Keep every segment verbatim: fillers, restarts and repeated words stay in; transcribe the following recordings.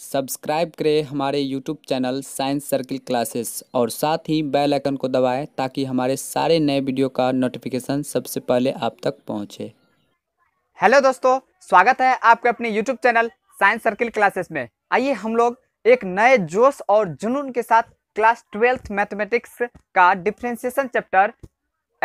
Subscribe करें हमारे YouTube channel science circle classes और साथ ही बेल आइकन को दबाएं ताकि हमारे सारे नए वीडियो का नोटिफिकेशन सबसे पहले आप तक पहुंचे। हेलो दोस्तों, स्वागत है आपके अपने YouTube channel science circle classes में। आइए हम लोग एक नए जोश और जुनून के साथ क्लास ट्वेल्थ मैथमेटिक्स का differentiation chapter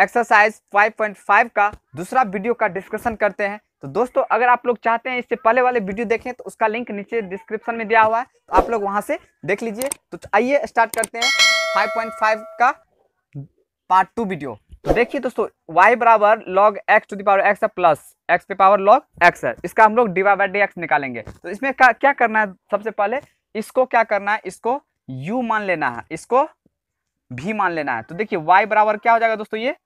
exercise five point five का दूसरा वीडियो का डिस्कशन करते हैं। तो दोस्तों, अगर आप लोग चाहते हैं इससे पहले वाले वीडियो देखें तो उसका लिंक नीचे डिस्क्रिप्शन में दिया हुआ है, तो आप लोग वहां से देख लीजिए। तो आइए स्टार्ट करते हैं फाइव पॉइंट फाइव का पार्ट टू वीडियो। तो देखिए दोस्तों, y बराबर log x to the power x plus x पे पावर log x है, इसका हम लोग d y by d x निकालेंगे। तो इसमें क्या करना है, सबसे पहले इसको क्या करना है, इसको u मान लेना है, इसको v मान लेना है। तो देखिए y बराबर क्या हो जाएगा दोस्तों, ये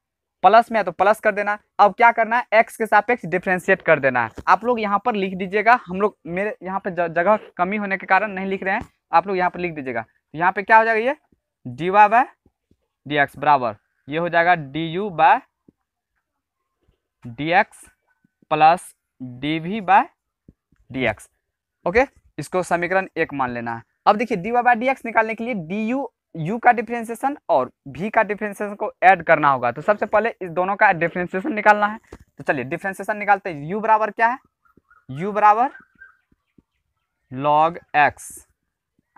प्लस में है तो प्लस कर देना। अब क्या करना है, एक्स के सापेक्ष डिफ्रेंशिएट कर देना है। आप लोग यहाँ पर लिख दीजिएगा, हम लोग मेरे यहाँ पर जगह कमी होने के कारण नहीं लिख रहे हैं, आप लोग यहाँ पर लिख दीजिएगा। यहाँ पे क्या हो जाएगा, ये d y by d x बराबर ये हो जाएगा d u by d x plus d v by d x. Okay, इसको समीकरण एक मान लेना है। अब देखिए d y by d x निकालने के लिए डी यू u का डिफरेंशिएशन और v का डिफरेंशिएशन को ऐड करना होगा। तो सबसे पहले इस दोनों का डिफरेंशिएशन निकालना है। तो चलिए डिफरेंशिएशन निकालते हैं। u बराबर क्या है, u बराबर log x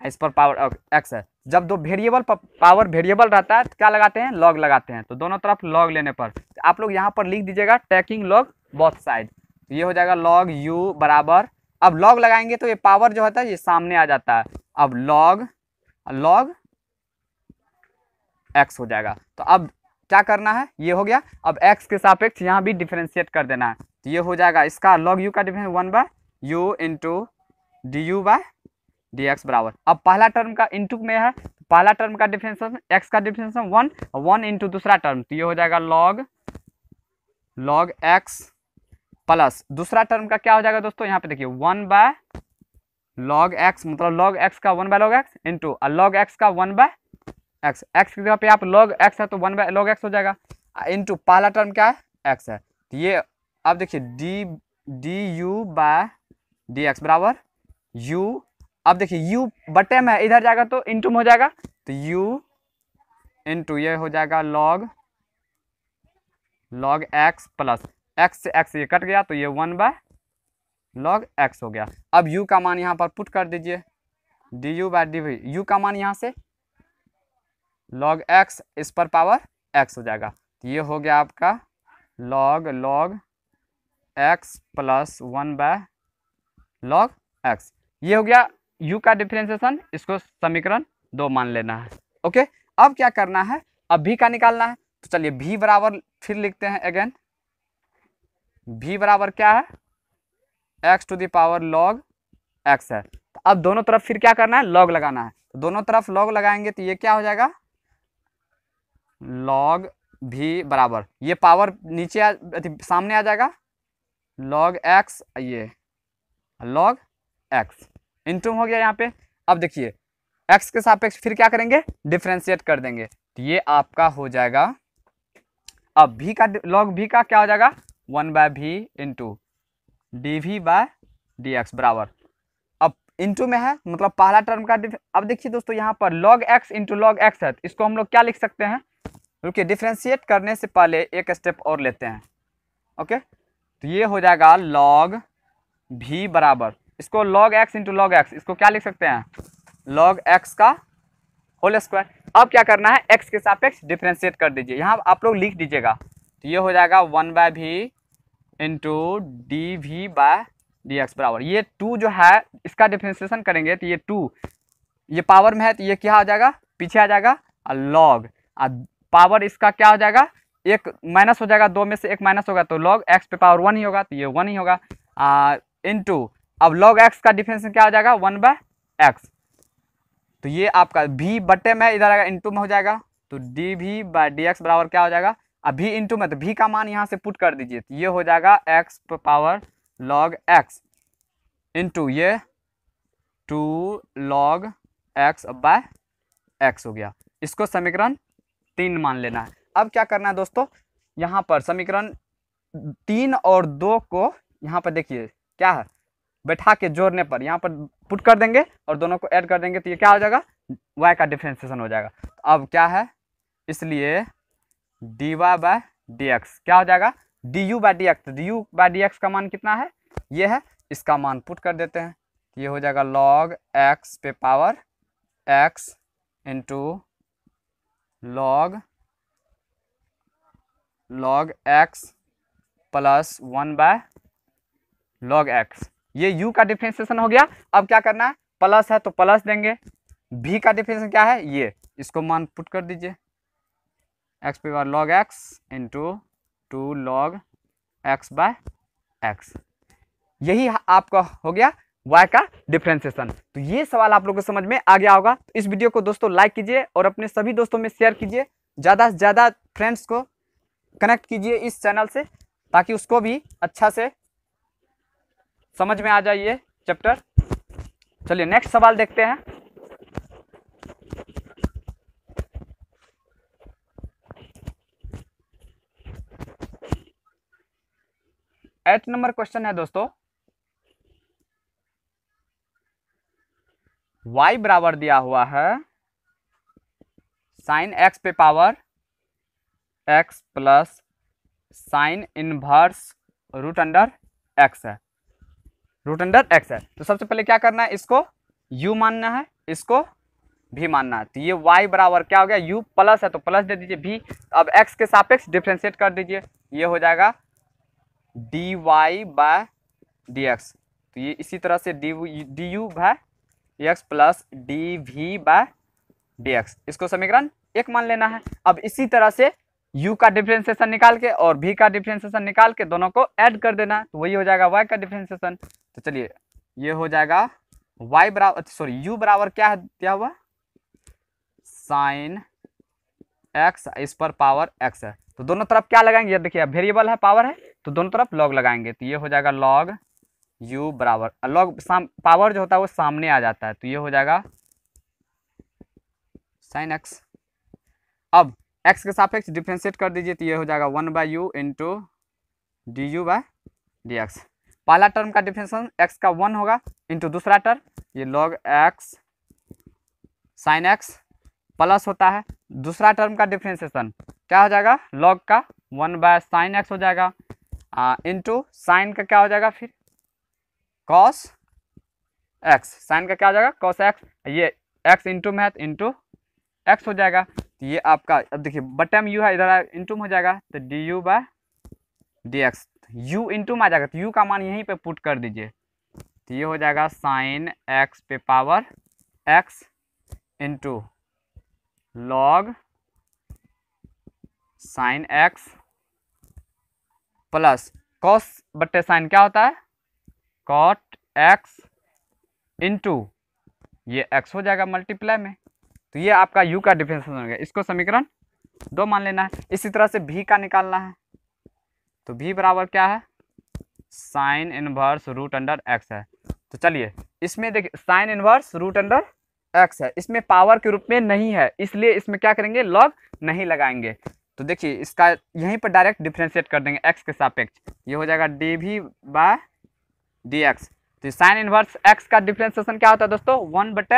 इस पर पावर x है। जब दो वेरिएबल पर पावर वेरिएबल रहता है तो क्या लगाते हैं, log लगाते हैं। तो दोनों तरफ log लेने पर तो आप लोग यहाँ पर लिख दीजिएगा टेकिंग log बोथ साइड, ये हो जाएगा log u बराबर। अब log लगाएंगे तो ये पावर जो होता है ये सामने आ जाता है। अब log log x हो जाएगा। तो अब क्या करना है, ये हो गया। अब x के सापेक्ष यहाँ भी डिफरेंशिएट कर देना है। तो ये हो जाएगा इसका log u का difference one by u into d u by d x बराबर। अब पहला टर्म का इंटू में है, पहला टर्म का डिफरेंशिएशन x का डिफरेंशिएशन वन वन इंटू दूसरा टर्म, तो ये हो जाएगा log log x प्लस दूसरा टर्म का क्या हो जाएगा दोस्तों, यहाँ पे देखिए वन बाय log x, मतलब log x का one by log x into log x का वन बाय x, x की जगह पे आप log x है तो वन बाय log x हो जाएगा इंटू पहला टर्म क्या है x है। तो ये आप देखिए d d u by d x बराबर u, आप देखिए u बटे में इधर जाएगा तो इंटू में हो जाएगा, तो u इंटू ये हो जाएगा log log x plus x से x ये कट गया तो ये वन बाय log x हो गया। अब u का मान यहाँ पर पुट कर दीजिए, d u by d v, u का मान यहाँ से log x इस पर पावर x हो जाएगा। ये हो गया आपका log log x plus one by log x, ये हो गया u का डिफरेंशिएशन, इसको समीकरण दो मान लेना है। ओके, अब क्या करना है, अब v का निकालना है। तो चलिए v बराबर फिर लिखते हैं अगेन, v बराबर क्या है, x to the power log x है। तो अब दोनों तरफ फिर क्या करना है, log लगाना है। तो दोनों तरफ log लगाएंगे तो ये क्या हो जाएगा log भी बराबर, ये पावर नीचे आ, सामने आ जाएगा log x, ये log x इंटू हो गया यहाँ पे। अब देखिए x के सापेक्ष फिर क्या करेंगे, डिफ्रेंशिएट कर देंगे, तो ये आपका हो जाएगा। अब v का log v का क्या हो जाएगा, वन बाय भी into d v by d x बराबर। अब इंटू में है मतलब पहला टर्म का। अब देखिए दोस्तों, यहाँ पर log x into log x है, इसको हम लोग क्या लिख सकते हैं, रुकिए डिफ्रेंशिएट करने से पहले एक स्टेप और लेते हैं। ओके, तो ये हो जाएगा log v बराबर, इसको log x into log x, इसको क्या लिख सकते हैं, log x का होल स्क्वायर। अब क्या करना है, x के सापेक्ष डिफ्रेंशिएट कर दीजिए, यहाँ आप लोग लिख दीजिएगा। तो ये हो जाएगा वन बाय भी into d v by d x बराबर, ये टू जो है इसका डिफ्रेंशिएशन करेंगे तो ये टू ये पावर में है तो ये क्या हो जाएगा, पीछे आ जाएगा log, पावर इसका क्या हो जाएगा, एक माइनस हो जाएगा, दो में से एक माइनस होगा तो log x पे पावर वन ही होगा, तो ये वन ही होगा इंटू। अब log x का डिफरेंशिएशन क्या हो जाएगा, वन बाय एक्स, तो ये आपका v बटे में इधर आएगा इंटू में हो जाएगा, तो d v by d x बराबर क्या हो जाएगा, अब v इंटू में, तो v का मान यहाँ से पुट कर दीजिए, तो ये हो जाएगा x पे पावर log x इंटू ये two log x by x हो गया। इसको समीकरण तीन मान लेना है। अब क्या करना है दोस्तों, यहाँ पर समीकरण तीन और दो को यहाँ पर देखिए क्या है, बैठा के जोड़ने पर यहाँ पर पुट कर देंगे और दोनों को ऐड कर देंगे तो ये क्या हो जाएगा, y का डिफ्रेंसिएशन हो जाएगा। तो अब क्या है, इसलिए dy बाय डी एक्स क्या हो जाएगा, du बाय डी एक्स। तो du बाय डी एक्स का मान कितना है, ये है, इसका मान पुट कर देते हैं। ये हो जाएगा log x पे power x into log log x plus one by log x. ये u का डिफ्रेंसिएशन हो गया। अब क्या करना है, प्लस है तो प्लस देंगे, v का डिफ्रेंसिएशन क्या है ये, इसको मान पुट कर दीजिए, एक्स पे power log x into two log x by x. यही आपका हो गया y का डिफ्रेंसिएशन। तो ये सवाल आप लोगों को समझ में आ गया होगा। तो इस वीडियो को दोस्तों लाइक कीजिए और अपने सभी दोस्तों में शेयर कीजिए, ज़्यादा से ज़्यादा फ्रेंड्स को कनेक्ट कीजिए इस चैनल से, ताकि उसको भी अच्छा से समझ में आ जाए ये चैप्टर। चलिए नेक्स्ट सवाल देखते हैं। आठ नंबर क्वेश्चन है दोस्तों, y बराबर दिया हुआ है साइन x पे power x plus sine inverse root under x है, रूट अंडर x है। तो सबसे पहले क्या करना है, इसको u मानना है, इसको v मानना है। तो ये y बराबर क्या हो गया, u प्लस है तो प्लस दे दीजिए, v अब x के सापेक्ष डिफ्रेंशिएट कर दीजिए। ये हो जाएगा dy बाय डी एक्स। तो ये इसी तरह से d d u by x plus d v by d x, इसको समीकरण एक मान लेना है। अब इसी तरह से u का डिफ्रेंसिएशन निकाल के और v का डिफ्रेंसिएशन निकाल के दोनों को ऐड कर देना, तो वही हो जाएगा y का डिफ्रेंसिएशन। तो चलिए ये हो जाएगा y बराबर सॉरी u बराबर क्या है दिया हुआ, साइन x इस पर पावर x है। तो दोनों तरफ क्या लगाएंगे, ये देखिए वेरिएबल है पावर है तो दोनों तरफ लॉग लगाएंगे। तो ये हो जाएगा लॉग u बराबर लॉग पावर जो होता है वो सामने आ जाता है, तो ये हो जाएगा साइन x। अब x के सापेक्ष डिफ्रेंशिएट कर दीजिए, तो ये हो जाएगा one by u into d u by d x. पहला टर्म का डिफ्रेंशन x का वन होगा इंटू दूसरा टर्म, ये log x sine x plus होता है, दूसरा टर्म का डिफ्रेंशिएशन क्या हो जाएगा लॉग का वन बाय साइन x हो जाएगा इंटू साइन का क्या हो जाएगा फिर कॉस x, साइन का क्या हो जाएगा कॉस x, ये x इंटू में है इंटू x हो जाएगा। तो ये आपका अब देखिए बटम u है इधर इंटू हो जाएगा, तो d u by d x u into में आ जाएगा, तो u का मान यहीं पे पुट कर दीजिए। तो ये हो जाएगा साइन x पे power x into log sine x plus cos बट्टे साइन क्या होता है कॉट x इंटू ये x हो जाएगा मल्टीप्लाई में। तो ये आपका u का डिफ्रेंसिएशन हो गया, इसको समीकरण दो मान लेना है। इसी तरह से v का निकालना है, तो v बराबर क्या है sine inverse root under x है। तो चलिए इसमें देखिए sine inverse root under x है, इसमें पावर के रूप में नहीं है इसलिए इसमें क्या करेंगे लॉग नहीं लगाएंगे। तो देखिए इसका यहीं पर डायरेक्ट डिफ्रेंशिएट कर देंगे x के सापेक्ष, ये हो जाएगा d v by d x. तो साइन इनवर्स x का डिफ्रेंसिएशन क्या होता है दोस्तों वन बटे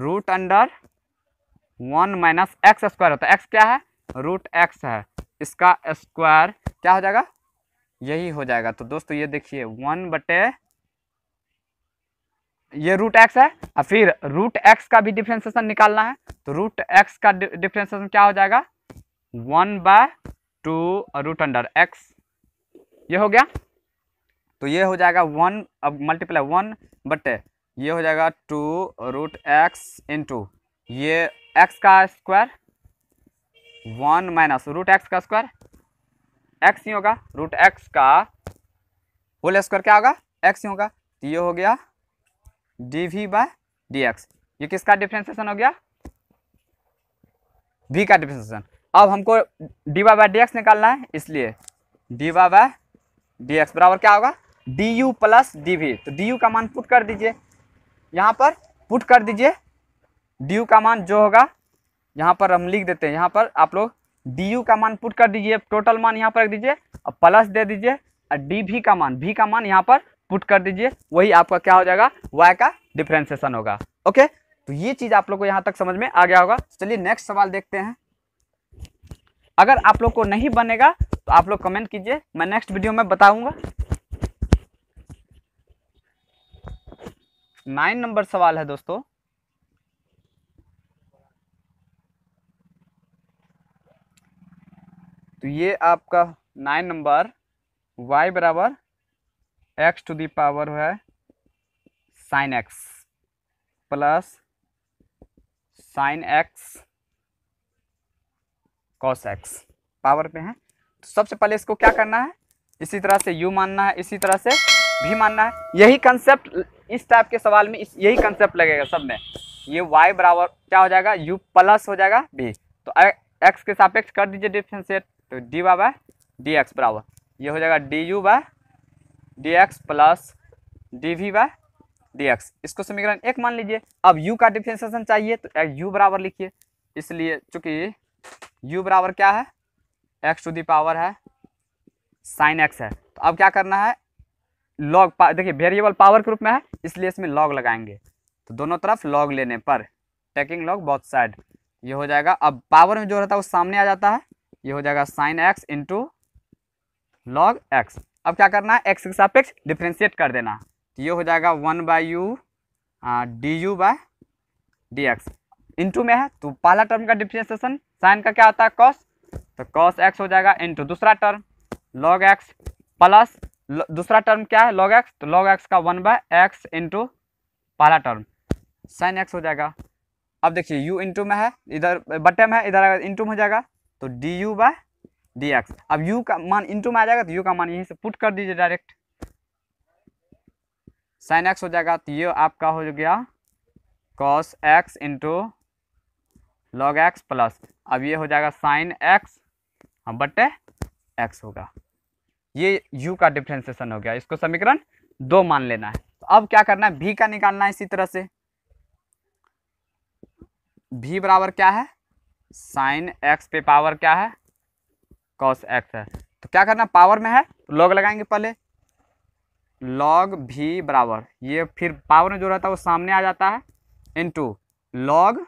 root under one minus x square होता है, एक्स क्या है रूट एक्स है, इसका स्क्वायर क्या हो जाएगा यही हो जाएगा। तो दोस्तों ये देखिए वन बटे ये रूट एक्स है और फिर रूट एक्स का भी डिफ्रेंसिएशन निकालना है, तो रूट एक्स का डिफ्रेंसिएशन क्या हो जाएगा one by two root under x, ये हो गया। तो ये हो जाएगा वन अब मल्टीप्लाई वन बटे ये हो जाएगा टू रूट एक्स इंटू ये एक्स का square one minus root x का स्क्वायर एक्स ही होगा, रूट एक्स का होल स्क्वायर क्या होगा एक्स ही होगा। तो ये हो गया d v by d x, ये किसका डिफ्रेंसिएशन हो गया वी का डिफ्रेंसिएशन। अब हमको d y by d x निकालना है, इसलिए d y by d x बराबर क्या होगा d u plus d v. तो डी यू का मान पुट कर दीजिए, यहाँ पर पुट कर दीजिए डी यू का मान जो होगा, यहाँ पर हम लिख देते हैं, यहाँ पर आप लोग डी यू का मान पुट कर दीजिए, टोटल मान यहाँ पर रख दीजिए और प्लस दे दीजिए और डी वी का मान, वी का मान यहाँ पर पुट कर दीजिए, वही आपका क्या हो जाएगा, वाई का डिफ्रेंसिएशन होगा। ओके, तो ये चीज आप लोग को यहाँ तक समझ में आ गया होगा। चलिए नेक्स्ट सवाल देखते हैं। अगर आप लोग को नहीं बनेगा तो आप लोग कमेंट कीजिए, मैं नेक्स्ट वीडियो में बताऊंगा। नाइन नंबर सवाल है दोस्तों, तो ये आपका नाइन नंबर y बराबर एक्स टू दी पावर है sine x plus sine x cos x power पे है। तो सबसे पहले इसको क्या करना है, इसी तरह से u मानना है, इसी तरह से v मानना है। यही कंसेप्ट इस टाइप के सवाल में यही कंसेप्ट लगेगा सब में। ये y बराबर क्या हो जाएगा, u प्लस हो जाएगा v, तो x के सापेक्ष कर दीजिए डिफ्रेंशिएट, तो d y by d x बराबर ये हो जाएगा d u by d x plus d v by d x. इसको समीकरण एक मान लीजिए। अब u का डिफ्रेंशिएशन चाहिए तो u बराबर लिखिए, इसलिए चूंकि u बराबर क्या है, x टू दी पावर है साइन एक्स है, तो अब क्या करना है, लॉग, देखिए वेरिएबल पावर के रूप में है इसलिए इसमें लॉग लगाएंगे, तो दोनों तरफ लॉग लेने पर टेकिंग लॉग बोथ साइड ये हो जाएगा। अब पावर में जो रहता है वो सामने आ जाता है, ये हो जाएगा sine x into log x. अब क्या करना है, एक्स के सापेक्ष डिफ्रेंशिएट कर देना, ये हो जाएगा one by u d u by d x. Into में है तो पहला टर्म का डिफ्रेंशिएशन साइन का क्या होता है, कॉस, तो कॉस एक्स हो जाएगा इंटू दूसरा टर्म लॉग एक्स प्लस दूसरा टर्म क्या है log x, तो log x का वन बाय एक्स इंटू पहला टर्म sin x हो जाएगा। अब देखिए u इंटू में है, इधर बटे में है, इधर इंटू में हो जाएगा तो du बाय डी एक्स। अब u का मान इंटू में आ जाएगा तो u का मान यहीं से पुट कर दीजिए डायरेक्ट, sin x हो जाएगा, तो ये आपका हो गया cos x into log x plus अब ये हो जाएगा sin x बटे x होगा, ये u का डिफ्रेंसिएशन हो गया। इसको समीकरण दो मान लेना है। तो अब क्या करना है, v का निकालना है, इसी तरह से v बराबर क्या है, साइन x पे पावर क्या है, cos x है, तो क्या करना, पावर में है लॉग लगाएंगे पहले, लॉग v बराबर ये, फिर पावर में जो रहता है वो सामने आ जाता है इंटू लॉग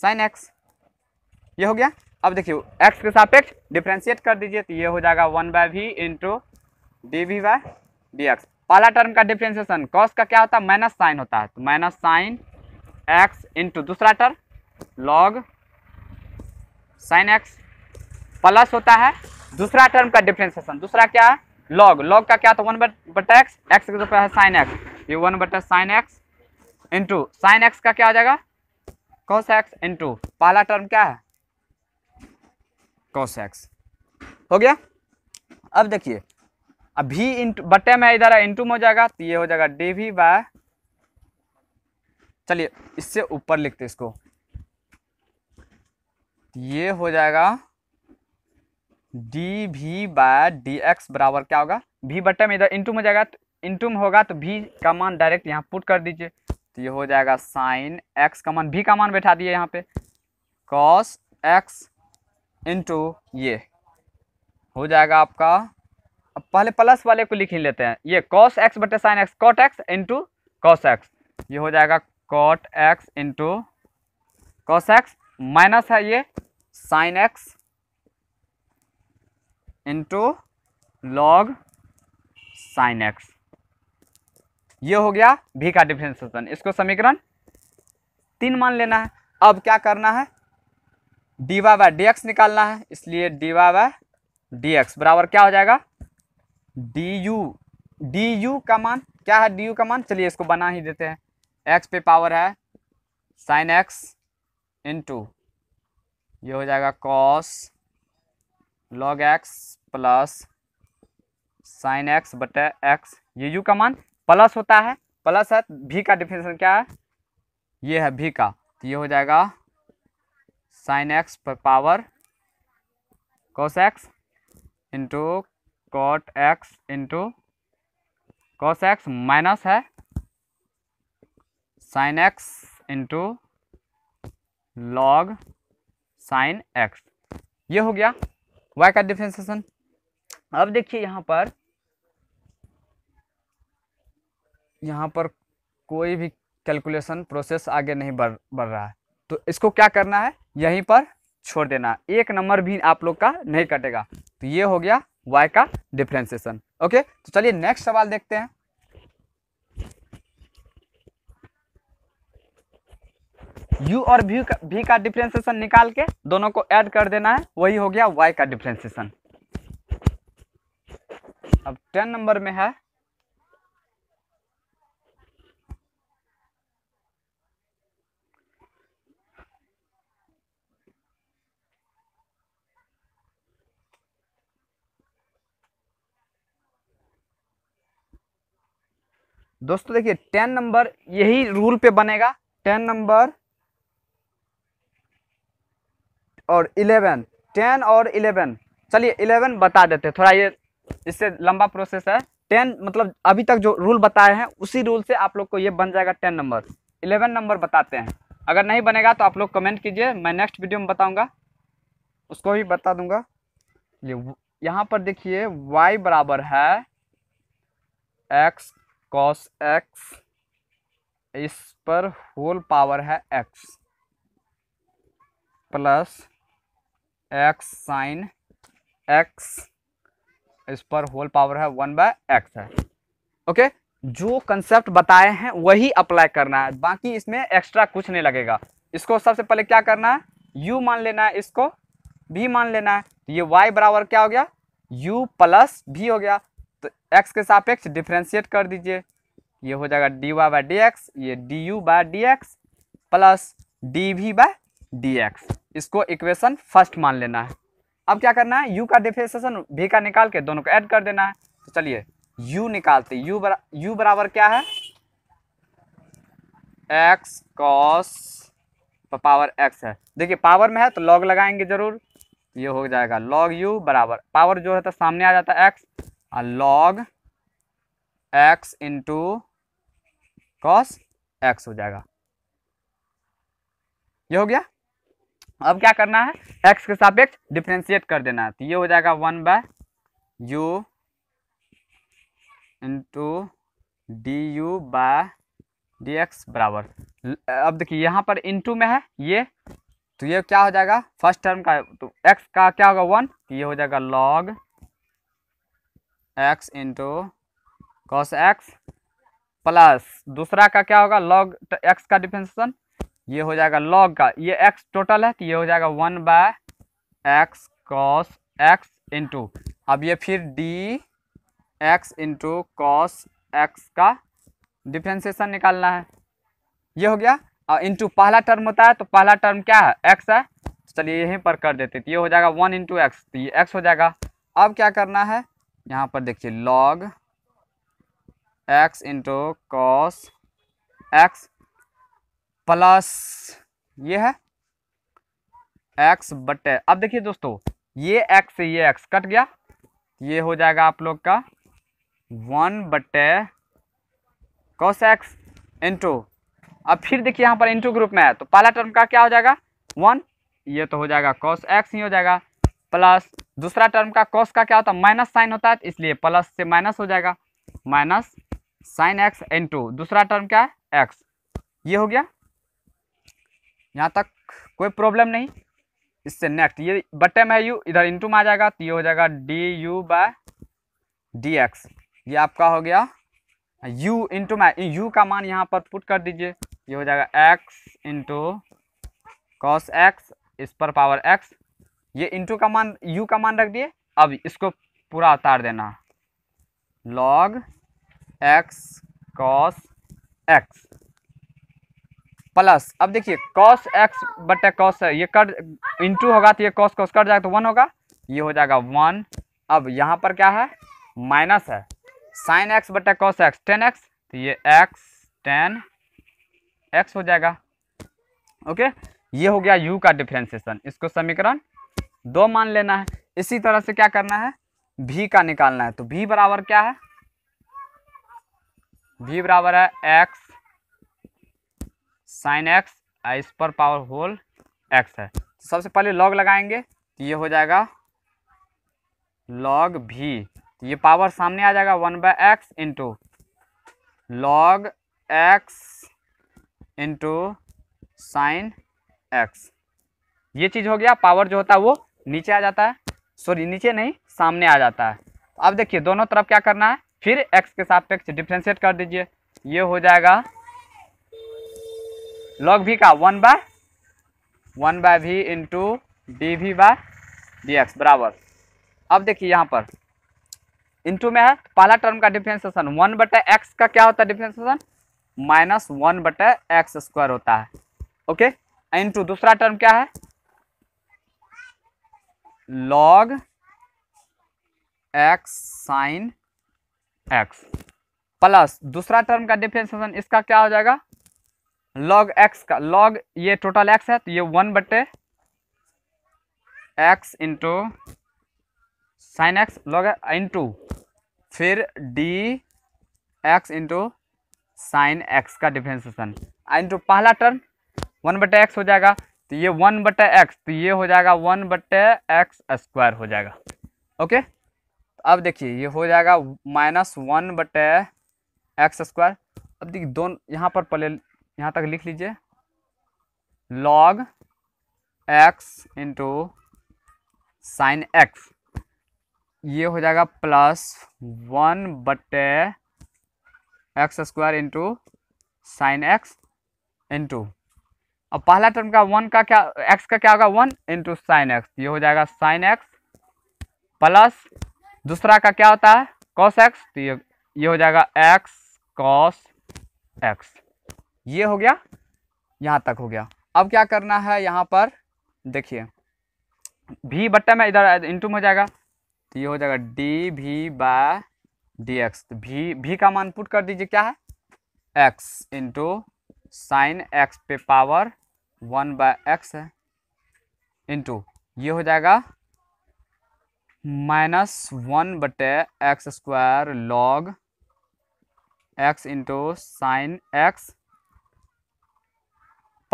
साइन x, ये हो गया। अब देखिए x के सापेक्ष डिफ्रेंशिएट कर दीजिए, तो ये हो जाएगा one by v into d v by d x. पहला टर्म का डिफ्रेंशिएशन कॉस का क्या होता है, माइनस साइन होता है, तो माइनस साइन एक्स इंटू दूसरा term log sine x plus होता है दूसरा टर्म का डिफ्रेंशिएशन, दूसरा क्या है लॉग, लॉग का क्या होता है वन बटा एक्स, एक्स के ऊपर है साइन एक्स, ये वन बटा sine x into sine x का क्या हो जाएगा कॉस एक्स इंटू पहला टर्म क्या है cos x, हो गया। अब देखिए अभी इंटू बटे में इधर इंटू में हो जाएगा तो ये हो जाएगा डी वी बाय, चलिए इससे ऊपर लिखते इसको, ये हो जाएगा d v by d x बराबर क्या होगा, v बटे में इधर इंटू में जाएगा तो इंटू में होगा तो v का मान डायरेक्ट यहाँ पुट कर दीजिए, तो ये हो जाएगा साइन x का मान, v का मान बैठा दिए यहाँ पे cos x इंटू ये हो जाएगा आपका, अब पहले प्लस वाले को लिख ही लेते हैं, ये cos x बटे sine x cot x into cos x, ये हो जाएगा cot x into cos x minus है ये sine x into log sine x, ये हो गया v का डिफ्रेंशिएशन। इसको समीकरण तीन मान लेना है। अब क्या करना है, d y by d x निकालना है, इसलिए d y by d x बराबर क्या हो जाएगा डी यू, डी यू का मान क्या है, डी यू का मान चलिए इसको बना ही देते हैं, एक्स पे पावर है साइन एक्स इंटू ये हो जाएगा cos log x plus sine x बटे एक्स, ये यू का मान प्लस होता है, प्लस है भी का डिफिनेशन क्या है, ये है भी का, तो ये हो जाएगा साइन एक्स पर power cos x into cot x into cos x minus है sine x into log sine x, ये हो गया वाई का डिफ्रेंसिएशन। अब देखिए यहाँ पर यहाँ पर कोई भी कैलकुलेशन प्रोसेस आगे नहीं बढ़ बढ़ रहा है, तो इसको क्या करना है, यहीं पर छोड़ देना, एक नंबर भी आप लोग का नहीं कटेगा। तो ये हो गया y का डिफ्रेंसिएशन। ओके, तो चलिए नेक्स्ट सवाल देखते हैं। u और v का v का डिफ्रेंसिएशन निकाल के दोनों को ऐड कर देना है, वही हो गया y का डिफ्रेंसिएशन। अब टेन नंबर में है, दोस्तों देखिए टेन नंबर यही रूल पे बनेगा, टेन नंबर और इलेवन, टेन और इलेवन। चलिए इलेवन बता देते हैं, थोड़ा ये इससे लंबा प्रोसेस है। टेन मतलब अभी तक जो रूल बताए हैं उसी रूल से आप लोग को ये बन जाएगा टेन नंबर। इलेवन नंबर बताते हैं, अगर नहीं बनेगा तो आप लोग कमेंट कीजिए, मैं नेक्स्ट वीडियो में बताऊंगा, उसको भी बता दूंगा। ये यहाँ पर देखिए वाई बराबर है एक्स कॉस एक्स, इस पर होल पावर है x plus x sine x, इस पर होल पावर है वन बाय एक्स है। ओके, जो कंसेप्ट बताए हैं वही अप्लाई करना है, बाकी इसमें एक्स्ट्रा कुछ नहीं लगेगा। इसको सबसे पहले क्या करना है, u मान लेना है, इसको v मान लेना है। ये y बराबर क्या हो गया, u प्लस v हो गया, तो x के सापेक्ष डिफ्रेंशिएट कर दीजिए, ये हो जाएगा dy बाय डी एक्स, ये du by d x plus dv by d x. इसको इक्वेशन फर्स्ट मान लेना है। अब क्या करना है, u का डिफ्रेंशिएशन v का निकाल के दोनों को ऐड कर देना है। तो चलिए u निकालते हैं, u बरा, u बराबर क्या है x cos पावर x है, देखिए पावर में है तो log लगाएंगे जरूर, ये हो जाएगा log u बराबर, पावर जो है तो सामने आ जाता है x, log x into cos x हो जाएगा, ये हो गया। अब क्या करना है, एक्स के सापेक्ष डिफ्रेंशिएट कर देना है, तो ये हो जाएगा one by u into d u by d x बराबर। अब देखिए यहाँ पर इंटू में है ये, तो ये क्या हो जाएगा फर्स्ट टर्म का, तो एक्स का क्या होगा वन, ये हो जाएगा log x into cos x plus दूसरा का क्या होगा लॉग एक्स का डिफ्रेंसिएशन, ये हो जाएगा लॉग का, ये एक्स टोटल है तो ये हो जाएगा one by x cos x into, अब ये फिर d x into cos x का डिफ्रेंसिएशन निकालना है, ये हो गया। और इंटू पहला टर्म होता है तो पहला टर्म क्या है एक्स है, चलिए यहीं पर कर देते, तो ये हो जाएगा वन इंटू एक्स, तो ये एक्स हो जाएगा। अब क्या करना है, यहाँ पर देखिए log x into cos x plus ये है x बटे, अब देखिए दोस्तों ये x से ये x कट गया, ये हो जाएगा आप लोग का वन बटे कॉस एक्स इंटू, अब फिर देखिए यहाँ पर इंटू ग्रुप में है तो पहला टर्म का क्या हो जाएगा वन, ये तो हो जाएगा कॉस एक्स ही हो जाएगा, प्लस दूसरा टर्म का कॉस का क्या होता है माइनस साइन होता है, इसलिए प्लस से माइनस हो जाएगा माइनस साइन एक्स इंटू दूसरा टर्म क्या है एक्स, ये हो गया। यहाँ तक कोई प्रॉब्लम नहीं। इससे नेक्स्ट ये बटे में यू इधर इंटू में आ जाएगा तो ये हो जाएगा d u by d x, ये आपका हो गया u इंटू में यू का मान यहाँ पर पुट कर दीजिए, ये हो जाएगा एक्स इंटू कॉस एक्स इस पर पावर एक्स, ये इंटू का मान u का मान रख दिए, अब इसको पूरा उतार देना log x cos x plus, अब देखिए cos x बटे cos ये कर इंटू होगा तो ये cos cos कट जाएगा तो वन होगा, ये हो जाएगा वन। अब यहाँ पर क्या है माइनस है sin x बटे cos x टेन एक्स, तो ये x टेन x हो जाएगा। ओके, ये हो गया u का डिफ्रेंसिएशन। इसको समीकरण दो मान लेना है। इसी तरह से क्या करना है, v का निकालना है। तो v बराबर क्या है, v बराबर है x साइन x इस पर पावर होल x है। सबसे पहले log लगाएंगे तो ये हो जाएगा log v, ये पावर सामने आ जाएगा one by x into log x into sine x, ये चीज़ हो गया। पावर जो होता है वो नीचे आ जाता है, सॉरी नीचे नहीं सामने आ जाता है। अब देखिए दोनों तरफ क्या करना है, फिर एक्स के सापेक्ष डिफ्रेंशिएट कर दीजिए। ये हो जाएगा लॉग भी का वन बाय वन बाय भी into d v by d x बराबर। अब देखिए यहाँ पर इंटू में है पहला टर्म का डिफ्रेंसिएशन, वन बटा एक्स का क्या होता है डिफ्रेंसिएशन, माइनस वन बटा एक्स स्क्वायर होता है। ओके, इंटू दूसरा टर्म क्या है, log x sine x plus दूसरा टर्म का डिफ्रेंसिएशन, इसका क्या हो जाएगा लॉग एक्स का, लॉग ये टोटल एक्स है तो ये वन बटे x into sine x log into फिर d x into sine x का डिफ्रेंसिएशन। इंटू पहला टर्म वन बटे एक्स हो जाएगा तो ये वन बटे एक्स, तो ये हो जाएगा वन बटे एक्स स्क्वायर हो जाएगा। ओके, तो अब देखिए ये हो जाएगा माइनस वन बटे एक्स स्क्वायर। अब देखिए दोनों यहाँ पर पहले यहाँ तक लिख लीजिए, log x into sine x, ये हो जाएगा प्लस वन बटे x square into sine x into, अब पहला टर्म का वन का क्या एक्स का क्या होगा वन इंटू साइन एक्स, ये हो जाएगा साइन एक्स प्लस दूसरा का क्या होता है कॉस एक्स, तो ये ये हो जाएगा एक्स कॉस एक्स। ये हो गया, यहाँ तक हो गया। अब क्या करना है यहाँ पर देखिए, भी बट्टा में इधर इंटू में हो जाएगा तो ये हो जाएगा D v by d x, तो भी भी का मान पुट कर दीजिए, क्या है एक्स इंटू साइन एक्स पे पावर वन बाय एक्स है इंटू ये हो जाएगा माइनस वन बटे x square log x into sine x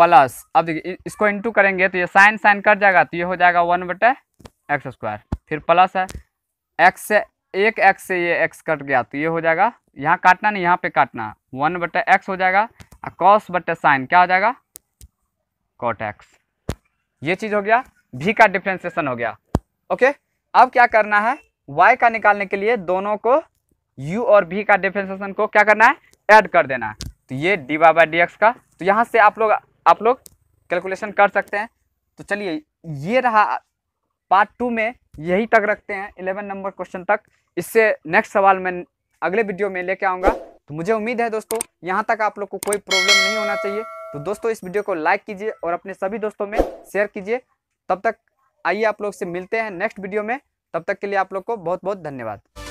plus, अब देखिए इसको इंटू करेंगे तो ये साइन साइन कट जाएगा तो ये हो जाएगा वन बटे एक्स स्क्वायर, फिर प्लस है एक्स से एक एक्स से ये एक्स कट गया तो ये हो जाएगा, यहाँ काटना नहीं यहाँ पे काटना, वन बटे एक्स हो जाएगा और कॉस बटे साइन क्या हो जाएगा कॉट एक्स। ये चीज़ हो गया, भी का डिफ्रेंसिएशन हो गया। ओके, अब क्या करना है वाई का निकालने के लिए दोनों को यू और भी का डिफ्रेंसिएशन को क्या करना है ऐड कर देना है, तो ये d y by d x का, तो यहाँ से आप लोग आप लोग कैलकुलेशन कर सकते हैं। तो चलिए ये रहा पार्ट टू में, यही तक रखते हैं इलेवन नंबर क्वेश्चन तक, इससे नेक्स्ट सवाल मैं अगले वीडियो में लेके आऊँगा। तो मुझे उम्मीद है दोस्तों यहाँ तक आप लोग को कोई प्रॉब्लम नहीं होना चाहिए। तो दोस्तों इस वीडियो को लाइक कीजिए और अपने सभी दोस्तों में शेयर कीजिए। तब तक आइए आप लोग से मिलते हैं नेक्स्ट वीडियो में, तब तक के लिए आप लोग को बहुत बहुत धन्यवाद।